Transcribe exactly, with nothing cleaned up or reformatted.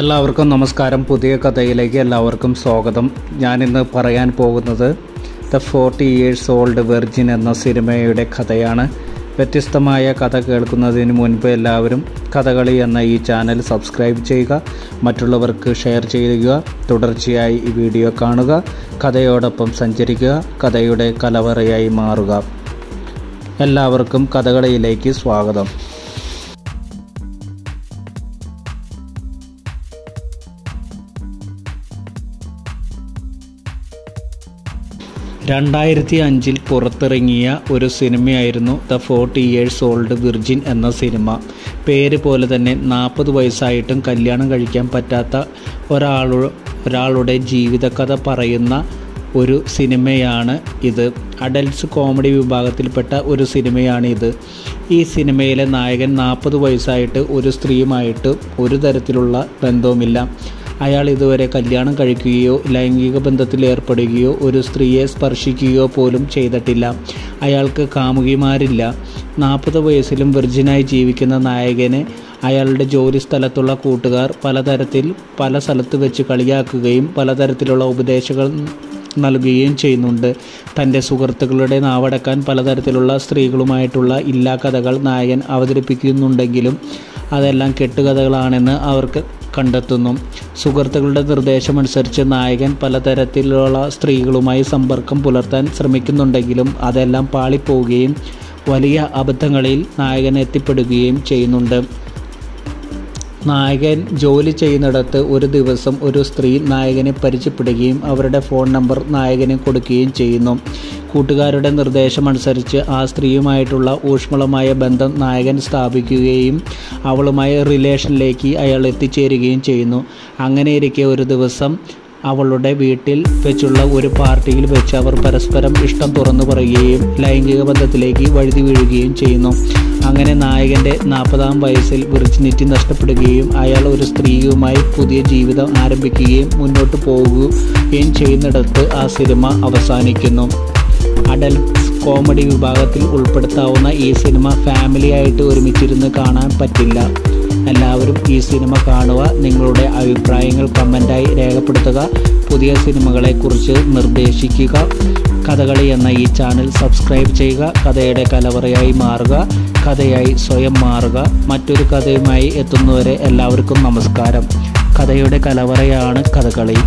എല്ലാവർക്കും നമസ്കാരം. പുതിയ കഥയിലേക്ക് എല്ലാവർക്കും സ്വാഗതം. ഞാനിന്ന് പറയാൻ പോകുന്നത് the forty years old virgin എന്ന സിനിമയുടെ കഥയാണ്. വ്യത്യസ്തമായ കഥ കേൾക്കുന്നതിന് മുൻപ് എല്ലാവരും കഥകളി എന്ന ഈ ചാനൽ സബ്സ്ക്രൈബ് ചെയ്യുക, മറ്റുള്ളവർക്ക് ഷെയർ ചെയ്യുക, തുടർച്ചയായി ഈ വീഡിയോ കാണുക, കഥയോടൊപ്പം സഞ്ചരിക്കുക, കഥയുടെ കലവറയായി മാറുക. എല്ലാവർക്കും കഥകളിയിലേക്ക് സ്വാഗതം. രണ്ടായിരത്തി അഞ്ചിൽ പുറത്തിറങ്ങിയ ഒരു സിനിമയായിരുന്നു the forty years old virgin എന്ന സിനിമ. പേര് പോലെ തന്നെ നാൽപ്പത് വയസ്സായിട്ടും കല്യാണം കഴിക്കാൻ പറ്റാത്ത ഒരാളു ഒരാളുടെ ജീവിതകഥ പറയുന്ന ഒരു സിനിമയാണ് ഇത്. അഡൽട്ട്സ് കോമഡി വിഭാഗത്തിൽപ്പെട്ട ഒരു സിനിമയാണിത്. ഈ സിനിമയിലെ നായകൻ നാൽപ്പത് വയസ്സായിട്ട് ഒരു സ്ത്രീയുമായിട്ട് ഒരു തരത്തിലുള്ള ബന്ധവുമില്ല. അയാൾ ഇതുവരെ കല്യാണം കഴിക്കുകയോ ലൈംഗിക ബന്ധത്തിലേർപ്പെടുകയോ ഒരു സ്ത്രീയെ സ്പർശിക്കുകയോ പോലും ചെയ്തിട്ടില്ല. അയാൾക്ക് കാമുകിമാരില്ല. നാൽപ്പത് വയസ്സിലും വെർജിനായി ജീവിക്കുന്ന നായകനെ അയാളുടെ ജോലി സ്ഥലത്തുള്ള കൂട്ടുകാർ പലതരത്തിൽ പല സ്ഥലത്ത് വെച്ച് കളിയാക്കുകയും പലതരത്തിലുള്ള ഉപദേശങ്ങൾ നൽകുകയും ചെയ്യുന്നുണ്ട്. തൻ്റെ സുഹൃത്തുക്കളുടെ നാവടക്കാൻ പലതരത്തിലുള്ള സ്ത്രീകളുമായിട്ടുള്ള ഇല്ലാ കഥകൾ നായകൻ അവതരിപ്പിക്കുന്നുണ്ടെങ്കിലും അതെല്ലാം കെട്ടുകഥകളാണെന്ന് അവർക്ക് കണ്ടെത്തുന്നു. സുഹൃത്തുക്കളുടെ നിർദ്ദേശമനുസരിച്ച് നായകൻ പലതരത്തിലുള്ള സ്ത്രീകളുമായി സമ്പർക്കം പുലർത്താൻ ശ്രമിക്കുന്നുണ്ടെങ്കിലും അതെല്ലാം പാളിപ്പോവുകയും വലിയ അബദ്ധങ്ങളിൽ നായകൻ എത്തിപ്പെടുകയും ചെയ്യുന്നുണ്ട്. നായകൻ ജോലി ചെയ്യുന്നിടത്ത് ഒരു ദിവസം ഒരു സ്ത്രീ നായകനെ പരിചയപ്പെടുകയും അവരുടെ ഫോൺ നമ്പർ നായകന് കൊടുക്കുകയും ചെയ്യുന്നു. കൂട്ടുകാരുടെ നിർദ്ദേശമനുസരിച്ച് ആ സ്ത്രീയുമായിട്ടുള്ള ഊഷ്മളമായ ബന്ധം നായകൻ സ്ഥാപിക്കുകയും അവളുമായ റിലേഷനിലേക്ക് അയാൾ എത്തിച്ചേരുകയും ചെയ്യുന്നു. അങ്ങനെയിരിക്കെ ഒരു ദിവസം അവളുടെ വീട്ടിൽ വെച്ചുള്ള ഒരു പാർട്ടിയിൽ വെച്ച് അവർ പരസ്പരം ഇഷ്ടം തുറന്നു പറയുകയും ലൈംഗിക ബന്ധത്തിലേക്ക് വഴുതി വീഴുകയും ചെയ്യുന്നു. അങ്ങനെ നായകൻ്റെ നാൽപ്പതാം വയസ്സിൽ വിർജിനിറ്റി നഷ്ടപ്പെടുകയും അയാൾ ഒരു സ്ത്രീയുമായി പുതിയ ജീവിതം ആരംഭിക്കുകയും മുന്നോട്ട് പോവുകയും ചെയ്യുന്നിടത്ത് ആ സിനിമ അവസാനിക്കുന്നു. അഡൽട്ട് കോമഡി വിഭാഗത്തിൽ ഉൾപ്പെടുത്താവുന്ന ഈ സിനിമ ഫാമിലിയായിട്ട് ഒരുമിച്ചിരുന്ന് കാണാൻ പറ്റില്ല. എല്ലാവരും ഈ സിനിമ കാണുക. നിങ്ങളുടെ അഭിപ്രായങ്ങൾ കമൻ്റായി രേഖപ്പെടുത്തുക. പുതിയ സിനിമകളെക്കുറിച്ച് നിർദ്ദേശിക്കുക. കഥകളി എന്ന ഈ ചാനൽ സബ്സ്ക്രൈബ് ചെയ്യുക. കഥയുടെ കലവറയായി മാറുക, കഥയായി സ്വയം മാറുക. മറ്റൊരു കഥയുമായി എത്തുന്നവരെ എല്ലാവർക്കും നമസ്കാരം. കഥയുടെ കലവറയാണ് കഥകളി.